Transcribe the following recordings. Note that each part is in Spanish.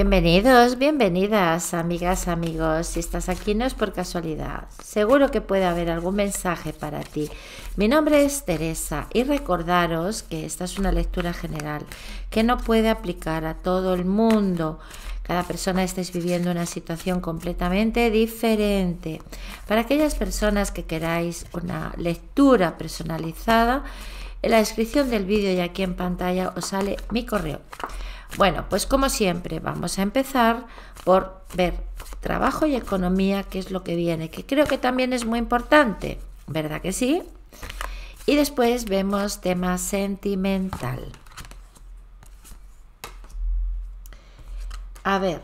Bienvenidos, bienvenidas, amigas, amigos. Si estás aquí no es por casualidad. Seguro que puede haber algún mensaje para ti. Mi nombre es Teresa y recordaros que esta es una lectura general que no puede aplicar a todo el mundo. Cada persona estáis viviendo una situación completamente diferente. Para aquellas personas que queráis una lectura personalizada, en la descripción del vídeo y aquí en pantalla os sale mi correo. Bueno, pues como siempre vamos a empezar por ver trabajo y economía, que es lo que viene, que creo que también es muy importante, ¿verdad que sí? Y después vemos tema sentimental. A ver,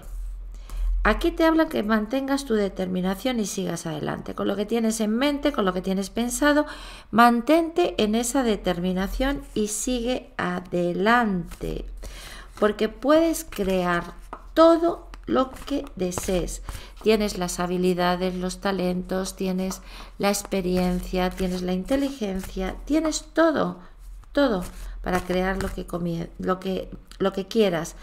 aquí te hablan que mantengas tu determinación y sigas adelante, con lo que tienes en mente, con lo que tienes pensado, mantente en esa determinación y sigue adelante. Porque puedes crear todo lo que desees. Tienes las habilidades, los talentos, tienes la experiencia, tienes la inteligencia, tienes todo, todo para crear lo que quieras.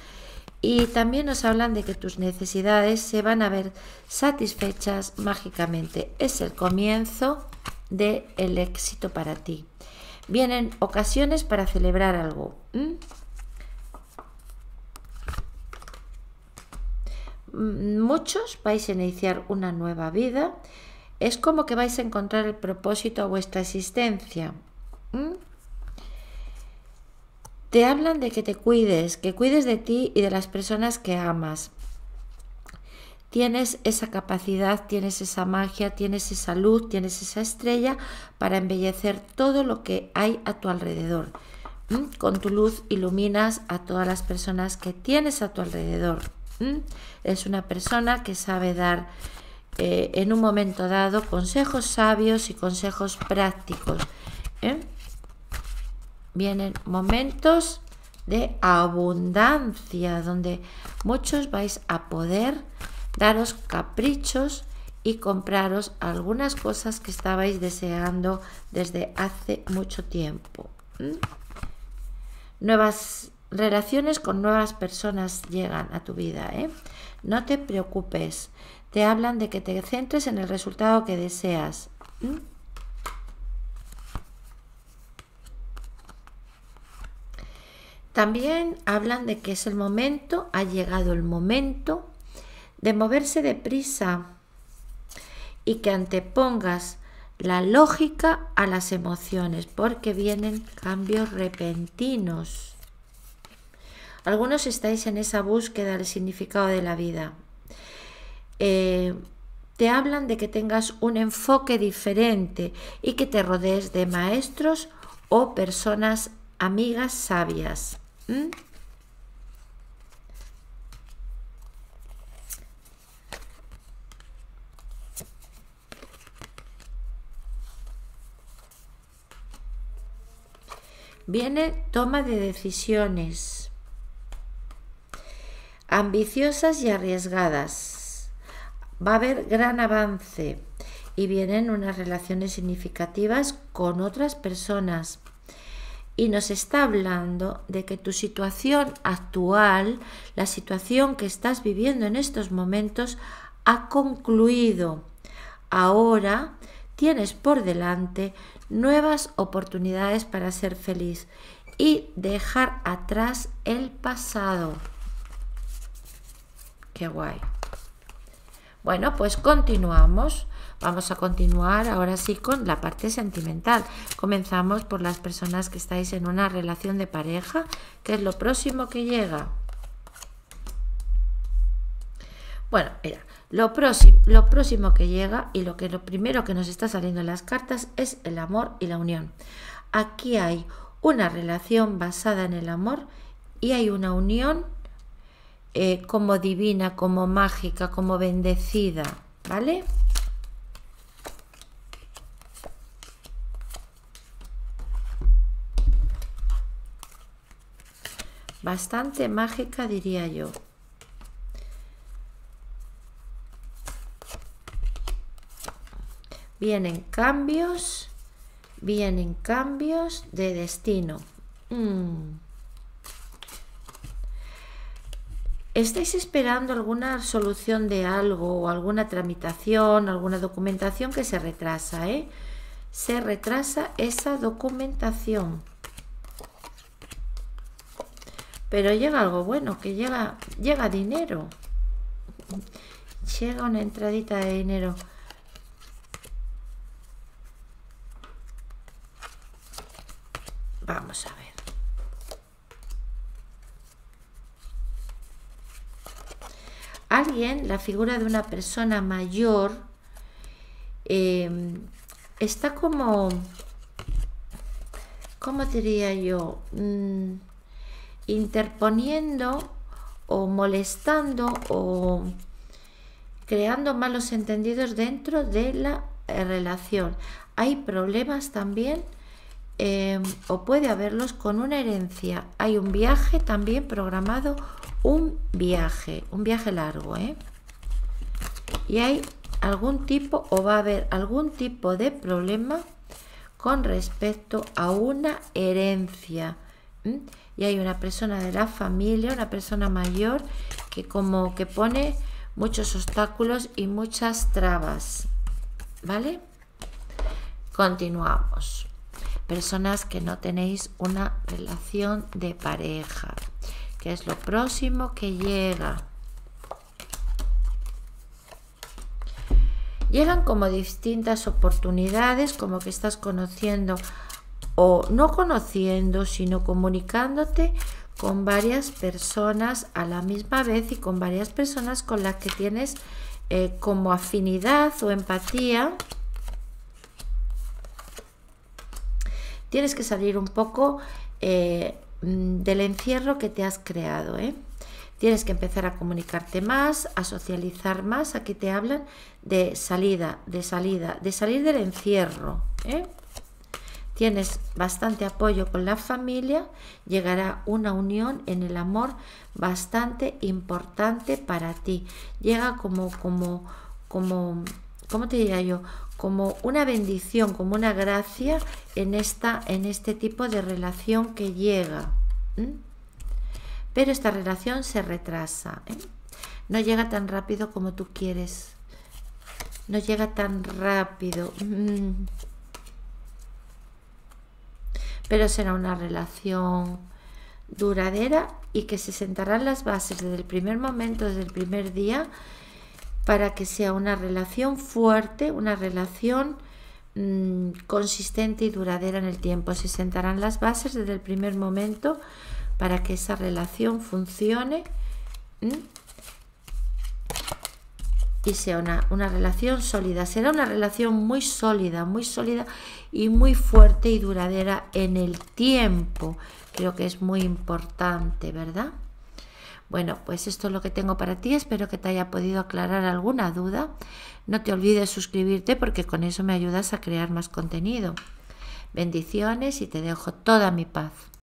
Y también nos hablan de que tus necesidades se van a ver satisfechas mágicamente. Es el comienzo del éxito para ti. Vienen ocasiones para celebrar algo. Muchos vais a iniciar una nueva vida. Es como que vais a encontrar el propósito a vuestra existencia. Te hablan de que te cuides, de ti y de las personas que amas. Tienes esa capacidad, tienes esa magia, tienes esa luz, tienes esa estrella para embellecer todo lo que hay a tu alrededor. Con tu luz iluminas a todas las personas que tienes a tu alrededor. Es una persona que sabe dar en un momento dado consejos sabios y consejos prácticos. Vienen momentos de abundancia donde muchos vais a poder daros caprichos y compraros algunas cosas que estabais deseando desde hace mucho tiempo. Nuevas relaciones con nuevas personas llegan a tu vida, No te preocupes. Te hablan de que te centres en el resultado que deseas. También hablan de que es el momento, ha llegado el momento de moverse deprisa y que antepongas la lógica a las emociones, porque vienen cambios repentinos. Algunos estáis en esa búsqueda del significado de la vida. Te hablan de que tengas un enfoque diferente y que te rodees de maestros o personas amigas sabias. Viene toma de decisiones ambiciosas y arriesgadas. Va a haber gran avance y vienen unas relaciones significativas con otras personas. Y nos está hablando de que tu situación actual, la situación que estás viviendo en estos momentos, ha concluido. Ahora tienes por delante nuevas oportunidades para ser feliz y dejar atrás el pasado. Qué guay. Bueno, pues continuamos. Vamos a continuar ahora sí con la parte sentimental. Comenzamos por las personas que estáis en una relación de pareja, que es lo próximo que llega. Bueno, mira, lo próximo que llega y lo primero que nos está saliendo en las cartas es el amor y la unión. Aquí hay una relación basada en el amor y hay una unión como divina, como mágica, como bendecida, ¿vale? Bastante mágica, diría yo. Vienen cambios de destino. ¿Estáis esperando alguna solución de algo o alguna tramitación, alguna documentación que se retrasa, eh? Se retrasa esa documentación. Pero llega algo bueno, que llega dinero. Llega una entradita de dinero. Vamos a ver. Alguien, la figura de una persona mayor, está como, ¿cómo diría yo? Interponiendo o molestando o creando malos entendidos dentro de la relación. Hay problemas también, o puede haberlos, con una herencia. Hay un viaje también programado, un viaje largo, ¿eh? Y hay algún tipo, o va a haber algún tipo de problema con respecto a una herencia. Y hay una persona de la familia, una persona mayor, que como que pone muchos obstáculos y muchas trabas, ¿vale? Continuamos. Personas que no tenéis una relación de pareja, que es lo próximo que llega. Llegan como distintas oportunidades, como que estás conociendo o no conociendo, sino comunicándote con varias personas a la misma vez y con varias personas con las que tienes como afinidad o empatía. Tienes que salir un poco del encierro que te has creado, ¿eh? Tienes que empezar a comunicarte más, a socializar más. Aquí te hablan de salida, de salir del encierro, ¿eh? Tienes bastante apoyo con la familia. Llegará una unión en el amor bastante importante para ti. Llega como ¿cómo te diría yo? Como una bendición, como una gracia en este tipo de relación que llega. Pero esta relación se retrasa, ¿eh? No llega tan rápido como tú quieres. No llega tan rápido. Pero será una relación duradera y que se sentarán las bases desde el primer momento, desde el primer día, para que sea una relación fuerte, una relación consistente y duradera en el tiempo. Se sentarán las bases desde el primer momento para que esa relación funcione y sea una relación sólida. Será una relación muy sólida y muy fuerte y duradera en el tiempo. Creo que es muy importante, ¿verdad? Bueno, pues esto es lo que tengo para ti. Espero que te haya podido aclarar alguna duda. No te olvides suscribirte, porque con eso me ayudas a crear más contenido. Bendiciones y te dejo toda mi paz.